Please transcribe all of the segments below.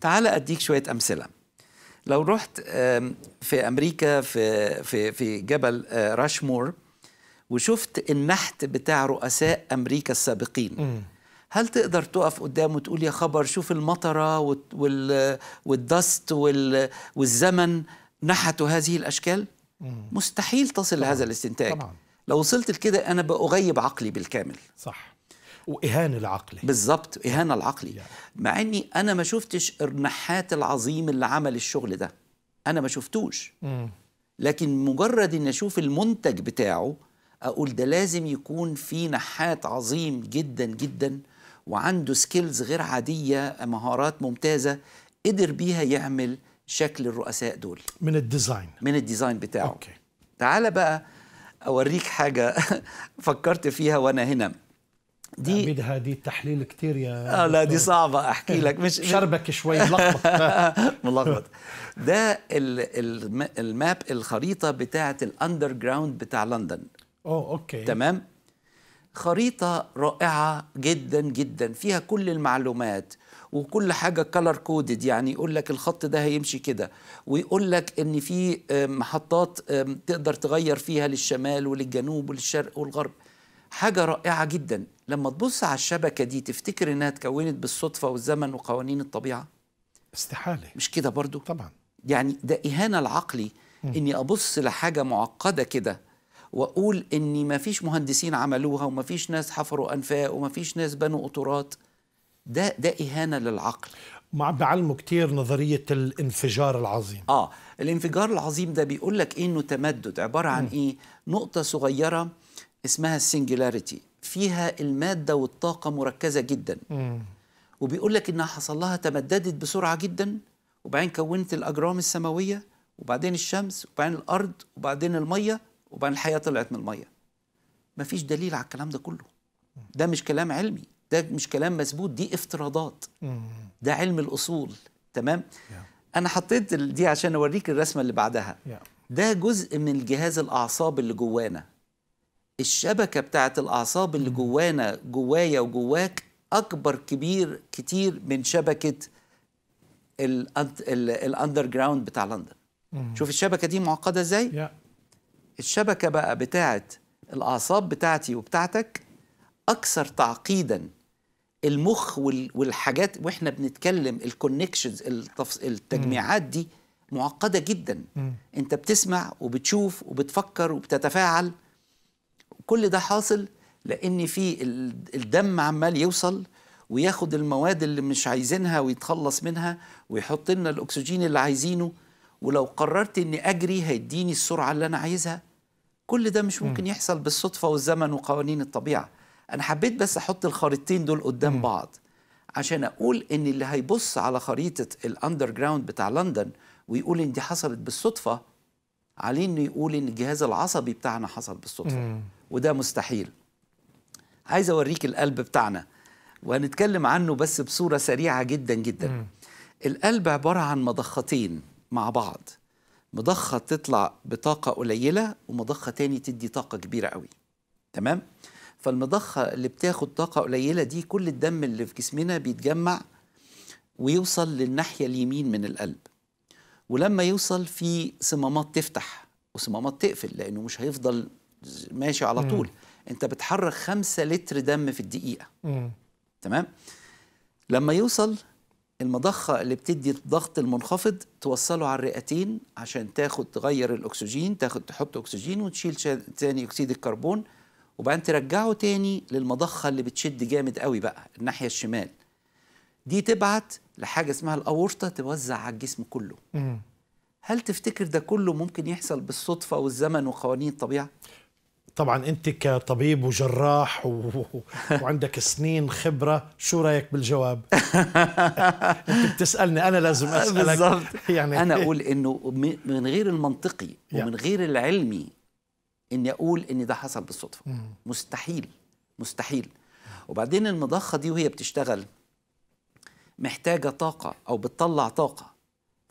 تعال أديك شوية أمثلة. لو رحت في أمريكا في جبل راشمور وشفت النحت بتاع رؤساء أمريكا السابقين، هل تقدر تقف قدامه وتقول يا خبر شوف المطرة والدست والزمن نحتوا هذه الأشكال؟ مستحيل تصل طبعاً لهذا الاستنتاج. طبعاً لو وصلت لكده أنا بأغيب عقلي بالكامل. صح، وإهانة العقل. بالظبط، إهانة العقلي يعني. مع أني أنا ما شفتش النحات العظيم اللي عمل الشغل ده، أنا ما شفتوش، لكن مجرد أن أشوف المنتج بتاعه أقول ده لازم يكون في نحات عظيم جدا جدا وعنده سكيلز غير عادية، مهارات ممتازة قدر بيها يعمل شكل الرؤساء دول من الديزاين، من الديزاين بتاعه. أوكي. تعال بقى أوريك حاجة فكرت فيها وأنا هنا. دي بدها دي تحليل كتير يا لا دي صعبة أحكي لك، مش شربك شوي ملخبط ملخبط. ده الماب، الخريطة بتاعة الأندر جراوند بتاع لندن. أوكي تمام، خريطة رائعة جدا جدا، فيها كل المعلومات وكل حاجة كلر كودد، يعني يقول لك الخط ده هيمشي كده، ويقول لك إن في محطات تقدر تغير فيها للشمال وللجنوب وللشرق والغرب. حاجة رائعة جدا. لما تبص على الشبكة دي تفتكر إنها اتكونت بالصدفة والزمن وقوانين الطبيعة؟ استحالة، مش كده برضو؟ طبعا يعني ده إهانة العقلي إني أبص لحاجة معقدة كده وأقول إني ما فيش مهندسين عملوها وما فيش ناس حفروا أنفاق وما فيش ناس بنوا قطورات. ده إهانة للعقل. مع بعلمه كتير نظرية الانفجار العظيم. الانفجار العظيم ده بيقول لك إنه تمدد، عبارة عن إيه؟ نقطة صغيرة اسمها السنجلاريتي، فيها المادة والطاقة مركزة جدا، وبيقول لك إنها حصل لها تمددت بسرعة جدا، وبعدين كونت الأجرام السماوية، وبعدين الشمس، وبعدين الأرض، وبعدين المية، وبعدين الحياة طلعت من المية. مفيش دليل على الكلام ده كله. ده مش كلام علمي، ده مش كلام مثبوت، دي افتراضات. ده علم الأصول. تمام؟ أنا حطيت دي عشان أوريك الرسمة اللي بعدها. ده جزء من الجهاز الأعصاب اللي جوانا. الشبكة بتاعت الأعصاب اللي جوانا، جوايا وجواك، أكبر كبير كتير من شبكة الأندر جراوند بتاع لندن. شوف الشبكة دي معقدة إزاي؟ الشبكة بقى بتاعت الأعصاب بتاعتي وبتاعتك أكثر تعقيداً. المخ والحاجات وإحنا بنتكلم الكونكشنز، التجميعات دي معقدة جداً. أنت بتسمع وبتشوف وبتفكر وبتتفاعل، كل ده حاصل لأن في الدم عمال يوصل وياخد المواد اللي مش عايزينها ويتخلص منها ويحط لنا الأكسجين اللي عايزينه، ولو قررت أني أجري هيديني السرعة اللي أنا عايزها. كل ده مش ممكن يحصل بالصدفة والزمن وقوانين الطبيعة. أنا حبيت بس أحط الخريطتين دول قدام بعض عشان أقول إن اللي هيبص على خريطة الأندر جراوند بتاع لندن ويقول إن دي حصلت بالصدفة، عليه إنه يقول إن الجهاز العصبي بتاعنا حصل بالصدفة، وده مستحيل. عايز أوريك القلب بتاعنا وهنتكلم عنه بس بصورة سريعة جدا جدا. القلب عبارة عن مضختين مع بعض، مضخة تطلع بطاقة قليلة ومضخة تاني تدي طاقة كبيرة قوي. تمام؟ فالمضخة اللي بتاخد طاقة قليلة دي كل الدم اللي في جسمنا بيتجمع ويوصل للناحية اليمين من القلب، ولما يوصل في صمامات تفتح وصمامات تقفل لأنه مش هيفضل ماشي على طول. أنت بتحرك 5 لتر دم في الدقيقة. تمام؟ لما يوصل المضخة اللي بتدي الضغط المنخفض توصله على الرئتين عشان تغير الأكسجين، تحط أكسجين وتشيل تاني أكسيد الكربون، وبعدين ترجعه تاني للمضخة اللي بتشد جامد قوي بقى الناحية الشمال. دي تبعت لحاجة اسمها الأورطة توزع على الجسم كله. هل تفتكر ده كله ممكن يحصل بالصدفة والزمن وقوانين الطبيعة؟ طبعا أنت كطبيب وجراح وعندك سنين خبرة، شو رأيك بالجواب؟ أنت بتسألني، أنا لازم أسألك. بالظبط. يعني أنا أقول إنه من غير المنطقي ومن غير العلمي إني أقول إن ده حصل بالصدفة. مستحيل مستحيل. وبعدين المضخة دي وهي بتشتغل محتاجة طاقة أو بتطلع طاقة،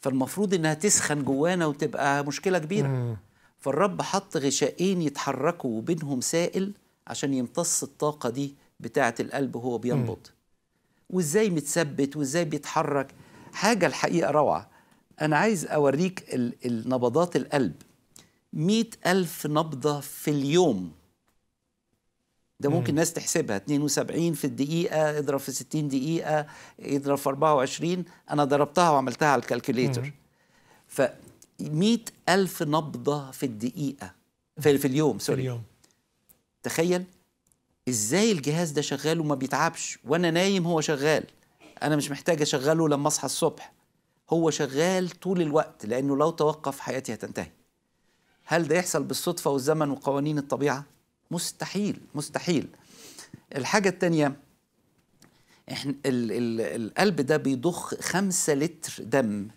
فالمفروض إنها تسخن جوانا وتبقى مشكلة كبيرة. فالرب حط غشائين يتحركوا وبينهم سائل عشان يمتص الطاقة دي بتاعة القلب وهو بينبض. وإزاي متثبت وإزاي بيتحرك، حاجة الحقيقة روعة. أنا عايز أوريك النبضات القلب، 100,000 نبضة في اليوم. ده ممكن الناس تحسبها 72 في الدقيقة، اضرب في 60 دقيقة، اضرب في 24. أنا ضربتها وعملتها على الكالكوليتر. ف 100,000 نبضة في الدقيقة، في اليوم، سوري، اليوم. تخيل إزاي الجهاز ده شغال وما بيتعبش. وأنا نايم هو شغال، أنا مش محتاج أشغله لما أصحى الصبح، هو شغال طول الوقت، لأنه لو توقف حياتي هتنتهي. هل ده يحصل بالصدفة والزمن وقوانين الطبيعة؟ مستحيل، مستحيل. الحاجة التانية، إحنا القلب ده بيضخ 5 لتر دم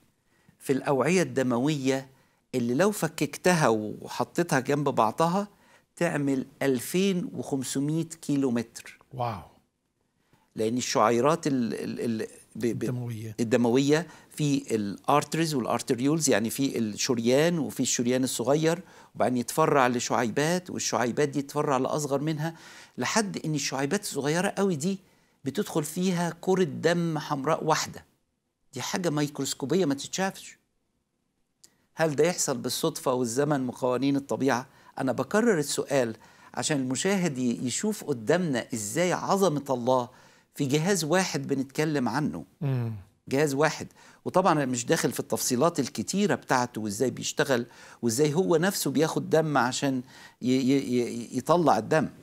في الأوعية الدموية، اللي لو فككتها وحطيتها جنب بعضها تعمل 2500 كيلو متر. واو. لأن الشعيرات الدموية في الارتريز والارتريولز، يعني في الشريان وفي الشريان الصغير، وبعدين يتفرع لشعيبات، والشعيبات دي تتفرع لأصغر منها، لحد إن الشعيبات الصغيرة قوي دي بتدخل فيها كرة دم حمراء واحدة. دي حاجة ميكروسكوبية ما تتشافش. هل ده يحصل بالصدفة والزمن وقوانين الطبيعة؟ أنا بكرر السؤال عشان المشاهد يشوف قدامنا إزاي عظمة الله في جهاز واحد بنتكلم عنه. جهاز واحد. وطبعا أنا مش داخل في التفصيلات الكتيرة بتاعته وإزاي بيشتغل وإزاي هو نفسه بياخد دم عشان يطلع الدم.